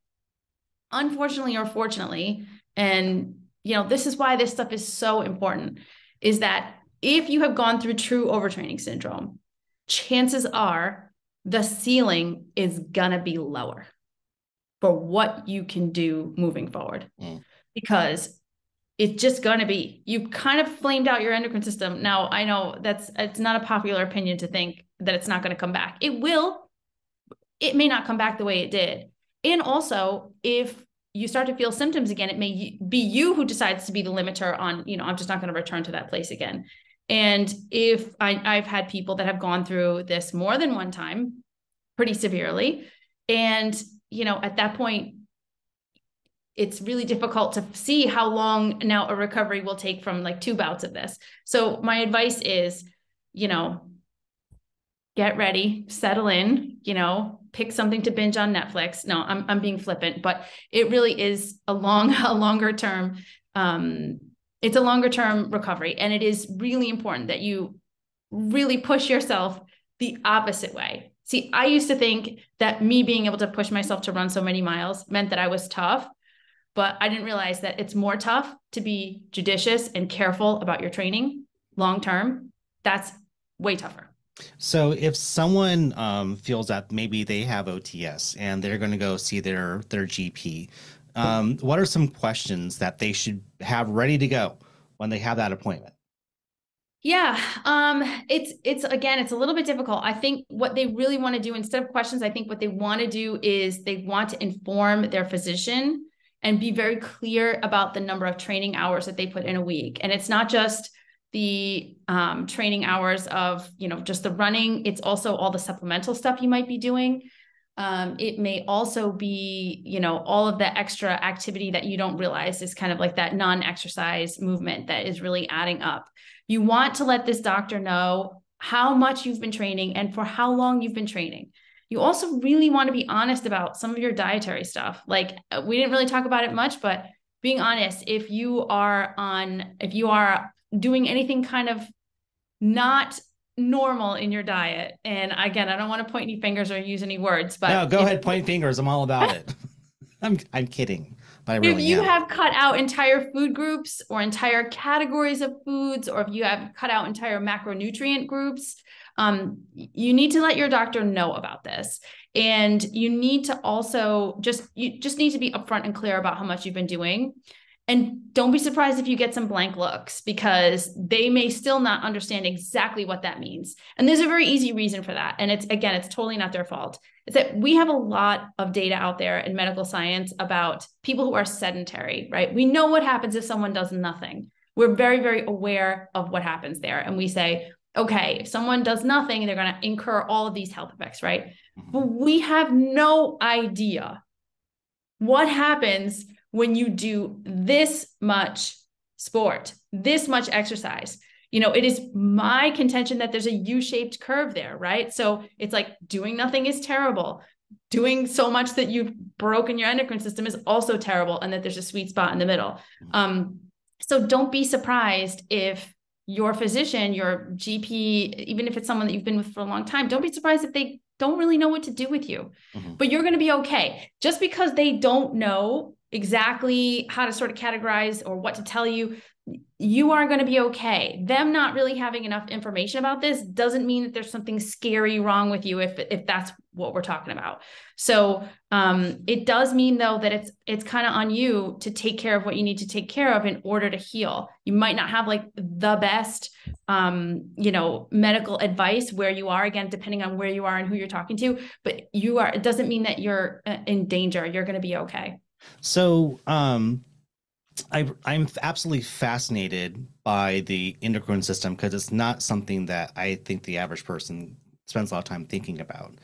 unfortunately or fortunately, and this is why this stuff is so important, is that if you have gone through true overtraining syndrome, chances are the ceiling is gonna be lower for what you can do moving forward, because it's just gonna be, you've kind of flamed out your endocrine system. Now, I know it's not a popular opinion to think that it's not gonna come back. It will, it may not come back the way it did. And also, if you start to feel symptoms again, it may be you who decides to be the limiter on, I'm just not gonna return to that place again. And if I've had people that have gone through this more than one time, pretty severely. And, at that point, it's really difficult to see how long now a recovery will take from like two bouts of this. So my advice is, get ready, settle in, pick something to binge on Netflix. No, I'm being flippant, but it really is a longer term recovery. And it is really important that you really push yourself the opposite way. See, I used to think that me being able to push myself to run so many miles meant that I was tough, but I didn't realize that it's more tough to be judicious and careful about your training long-term. That's way tougher. So if someone feels that maybe they have OTS and they're going to go see their GP, what are some questions that they should have ready to go when they have that appointment? Yeah, it's a little bit difficult. I think what they really want to do instead of questions, I think what they want to do is they want to inform their physician and be very clear about the number of training hours that they put in a week. And it's not just the training hours of, just the running. It's also all the supplemental stuff you might be doing. It may also be, all of the extra activity that you don't realize is kind of like that non-exercise movement that is really adding up. You want to let this doctor know how much you've been training and for how long you've been training. You also really want to be honest about some of your dietary stuff. Like, we didn't really talk about it much, but being honest, if you are doing anything kind of not normal in your diet. And again, I don't want to point any fingers or use any words, but no, go ahead, point fingers. I'm all about it. I'm kidding. but I really am. If you have cut out entire food groups or entire categories of foods, or if you have cut out entire macronutrient groups, you need to let your doctor know about this. And you need to also you just need to be upfront and clear about how much you've been doing. And don't be surprised if you get some blank looks, because they may still not understand exactly what that means. And there's a very easy reason for that. And it's, again, it's totally not their fault. It's that we have a lot of data out there in medical science about people who are sedentary, right? We know what happens if someone does nothing. We're very, very aware of what happens there. And we say, okay, if someone does nothing, they're going to incur all of these health effects, right? But we have no idea what happens when you do this much sport, this much exercise. You know, it is my contention that there's a U-shaped curve there, right? So it's like doing nothing is terrible. Doing so much that you've broken your endocrine system is also terrible, and that there's a sweet spot in the middle. So don't be surprised if your physician, your GP, even if it's someone that you've been with for a long time, don't be surprised if they don't really know what to do with you. But you're going to be okay. Just because they don't know exactly how to sort of categorize or what to tell you, you are going to be okay. Them not really having enough information about this doesn't mean that there's something scary wrong with you, if that's what we're talking about. So it does mean, though, that it's kind of on you to take care of what you need to take care of in order to heal. You might not have like the best, medical advice where you are, again, depending on where you are and who you're talking to, but it doesn't mean that you're in danger. You're going to be okay. So, I'm absolutely fascinated by the endocrine system, because it's not something that I think the average person spends a lot of time thinking about.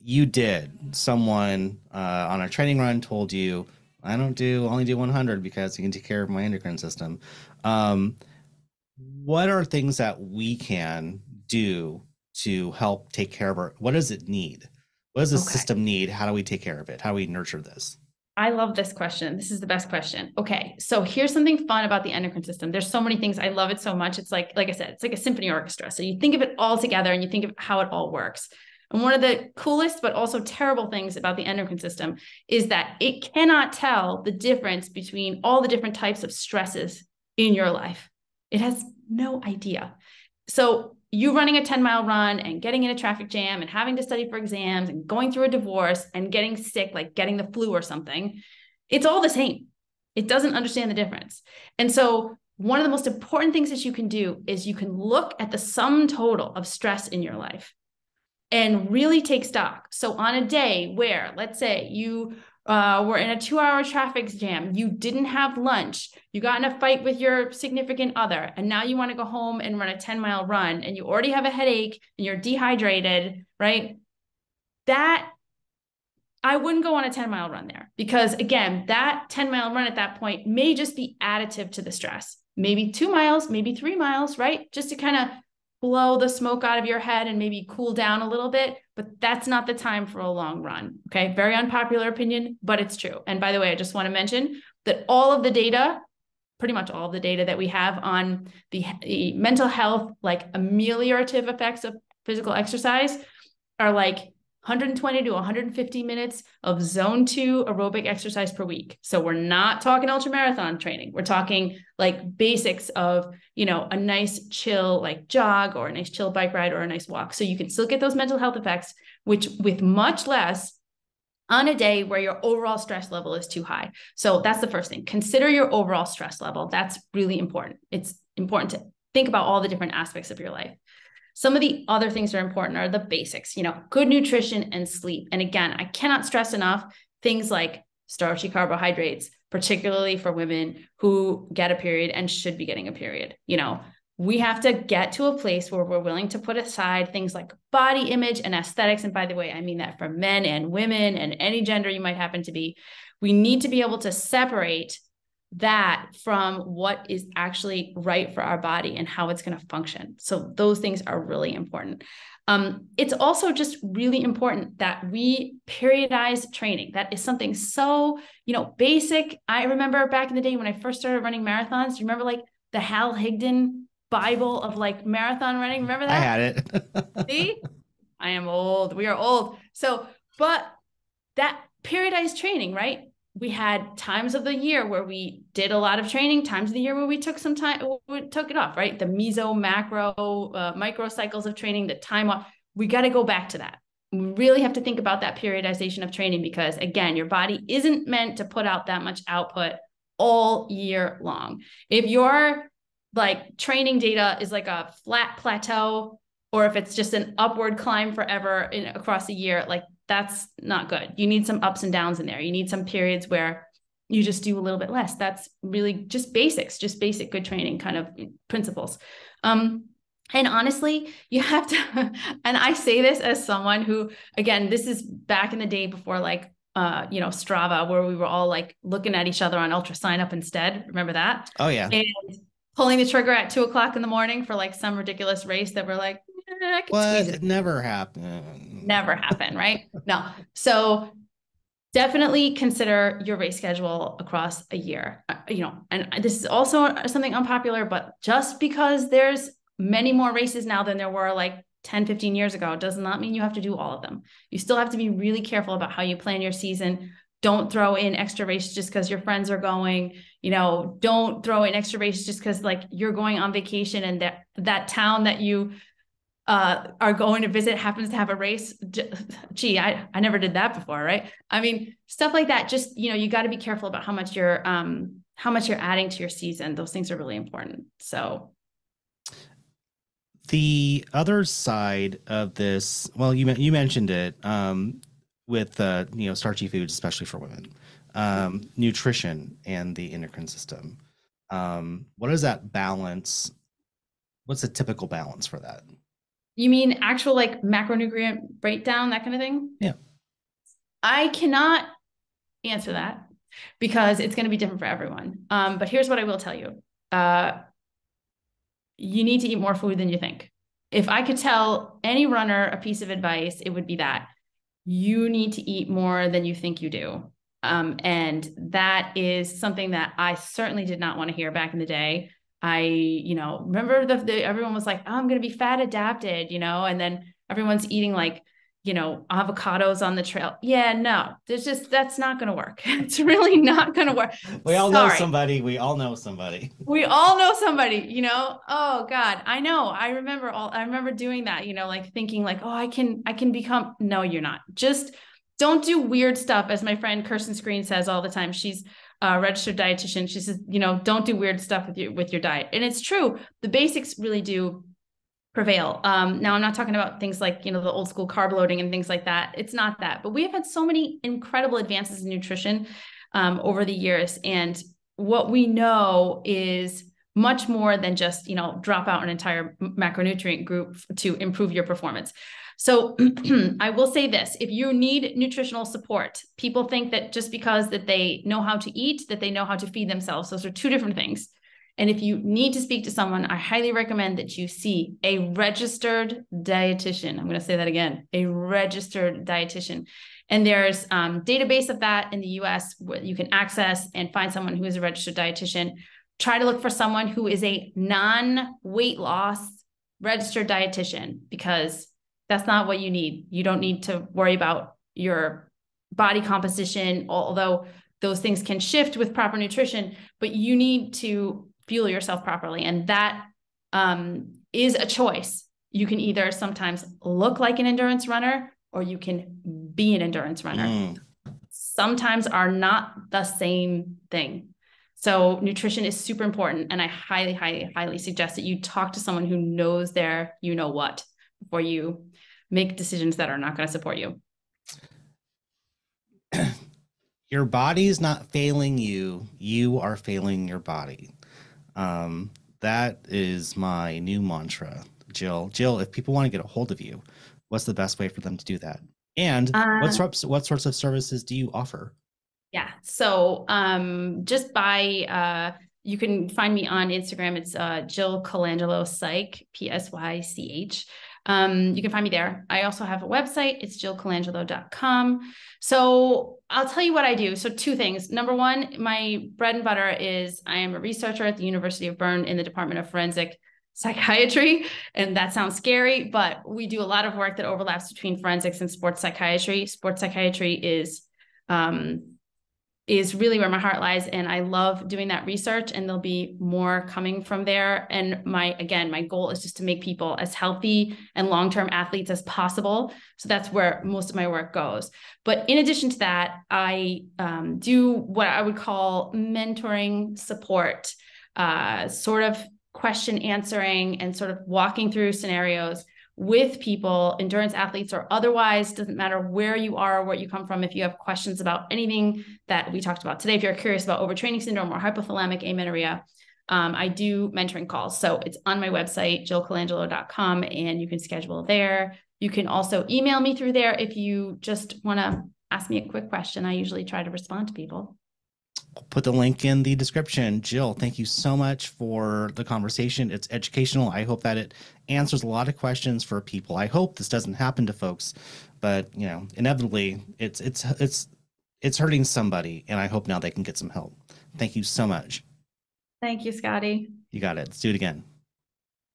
You did. Someone on a training run told you, I only do 100 because you can take care of my endocrine system. What are things that we can do to help take care of what does it need? What does the system need? How do we take care of it? How do we nurture this? I love this question. This is the best question. Okay. So here's something fun about the endocrine system. There's so many things. I love it so much. It's like I said, it's like a symphony orchestra. So you think of it all together and you think of how it all works. And one of the coolest, but also terrible things about the endocrine system is that it cannot tell the difference between all the different types of stresses in your life. It has no idea. So you running a 10-mile run and getting in a traffic jam and having to study for exams and going through a divorce and getting sick, like getting the flu or something, it's all the same. It doesn't understand the difference. And so one of the most important things that you can do is you can look at the sum total of stress in your life and really take stock. So on a day where, let's say, you were in a 2-hour traffic jam, you didn't have lunch, you got in a fight with your significant other, and now you want to go home and run a 10-mile run, and you already have a headache and you're dehydrated, right? That, I wouldn't go on a 10-mile run there, because again, that 10-mile run at that point may just be additive to the stress, maybe 2 miles, maybe 3 miles, right? Just to kind of blow the smoke out of your head and maybe cool down a little bit, but that's not the time for a long run. Okay. Very unpopular opinion, but it's true. And by the way, I just want to mention that all of the data, pretty much all of the data that we have on the mental health, like ameliorative effects of physical exercise, are like 120 to 150 minutes of zone 2 aerobic exercise per week. So we're not talking ultramarathon training. We're talking like basics of, a nice chill like jog or a nice chill bike ride or a nice walk. So you can still get those mental health effects, which with much less on a day where your overall stress level is too high. So that's the first thing. Consider your overall stress level. That's really important. It's important to think about all the different aspects of your life. Some of the other things that are important are the basics, good nutrition and sleep. And again, I cannot stress enough things like starchy carbohydrates, particularly for women who get a period and should be getting a period. We have to get to a place where we're willing to put aside things like body image and aesthetics. And by the way, I mean that for men and women and any gender you might happen to be. We need to be able to separate that from what is actually right for our body and how it's going to function. So those things are really important. It's also just really important that we periodize training. That is something so, basic. I remember back in the day when I first started running marathons, do you remember like the Hal Higdon Bible of like marathon running? Remember that? I had it. See, I am old. We are old. So, but that periodized training, right? we had times of the year where we did a lot of training, times of the year where we took some time, we took it off, right? The meso, macro, micro cycles of training, the time off. We got to go back to that. We really have to think about that periodization of training because, again, your body isn't meant to put out that much output all year long. If your like training data is like a flat plateau, or if it's just an upward climb forever across a year, like that's not good. You need some ups and downs in there. You need some periods where you just do a little bit less. That's really just basics, just basic good training kind of principles. And honestly, you have to, and I say this as someone who, again, this is back in the day before like, Strava, where we were all like looking at each other on Ultra Sign Up instead. Remember that? Oh yeah. And pulling the trigger at 2:00 in the morning for like some ridiculous race that we're like, eh, I can squeeze it. Never happened. Never happened. Right? No. So definitely consider your race schedule across a year, and this is also something unpopular, but just because there's many more races now than there were like 10, 15 years ago, does not mean you have to do all of them. You still have to be really careful about how you plan your season. Don't throw in extra races just because your friends are going, don't throw in extra races just because like you're going on vacation and that town that you are going to visit happens to have a race. Gee, I never did that before. Right. I mean, stuff like that, just, you got to be careful about how much you're adding to your season. Those things are really important. So the other side of this, well, you mentioned it with starchy foods, especially for women, nutrition and the endocrine system. What is that balance? What's a typical balance for that? You mean actual like macronutrient breakdown, that kind of thing? Yeah. I cannot answer that because it's going to be different for everyone. But here's what I will tell you. You need to eat more food than you think. If I could tell any runner a piece of advice, it would be that you need to eat more than you think you do. And that is something that I certainly did not want to hear back in the day. I, remember everyone was like, oh, I'm going to be fat adapted, and then everyone's eating like, avocados on the trail. Yeah, no, that's not going to work. It's really not going to work. We all know somebody, oh God, I know. I remember doing that, like thinking like, oh, I can become, no, you're not. Just don't do weird stuff. As my friend Kirsten Screen says all the time, she's a registered dietitian. She says, don't do weird stuff with your diet. And it's true. The basics really do prevail. Now I'm not talking about things like, the old school carb loading and things like that. It's not that, but we have had so many incredible advances in nutrition, over the years. And what we know is much more than just, drop out an entire macronutrient group to improve your performance. So I will say this, if you need nutritional support, people think that just because that they know how to eat, that they know how to feed themselves. Those are two different things. And if you need to speak to someone, I highly recommend that you see a registered dietitian. I'm going to say that again, a registered dietitian. And there's database of that in the US where you can access and find someone who is a registered dietitian. Try to look for someone who is a non-weight loss registered dietitian, because that's not what you need. You don't need to worry about your body composition, although those things can shift with proper nutrition, but you need to fuel yourself properly. And that is a choice. You can either sometimes look like an endurance runner or you can be an endurance runner. Sometimes are not the same thing. So nutrition is super important. And I highly, highly, highly suggest that you talk to someone who knows their, what, before you make decisions that are not going to support you. Your body is not failing you. You are failing your body. That is my new mantra, Jill. Jill, if people want to get a hold of you, what's the best way for them to do that? And what sorts of services do you offer? Yeah. So, just by, you can find me on Instagram. It's, Jill Colangelo Psych, PSYCH. You can find me there. I also have a website. It's jillcolangelo.com. So I'll tell you what I do. So two things. Number one, my bread and butter is I am a researcher at the University of Bern in the Department of Forensic Psychiatry. And that sounds scary, but we do a lot of work that overlaps between forensics and sports psychiatry. Sports psychiatry is is really where my heart lies. And I love doing that research, and there'll be more coming from there. And my goal is just to make people as healthy and long-term athletes as possible. So that's where most of my work goes. But in addition to that, I do what I would call mentoring support, sort of question answering and sort of walking through scenarios with people, endurance athletes or otherwise, doesn't matter where you are or where you come from. If you have questions about anything that we talked about today, if you're curious about overtraining syndrome or hypothalamic amenorrhea, I do mentoring calls. So it's on my website, jillcolangelo.com, and you can schedule there. You can also email me through there if you just want to ask me a quick question. I usually try to respond to people. I'll put the link in the description. Jill, thank you so much for the conversation. It's educational. I hope that it answers a lot of questions for people. I hope this doesn't happen to folks, but you know, inevitably it's hurting somebody, and I hope now they can get some help. Thank you so much. Thank you, Scotty. You got it. Let's do it again.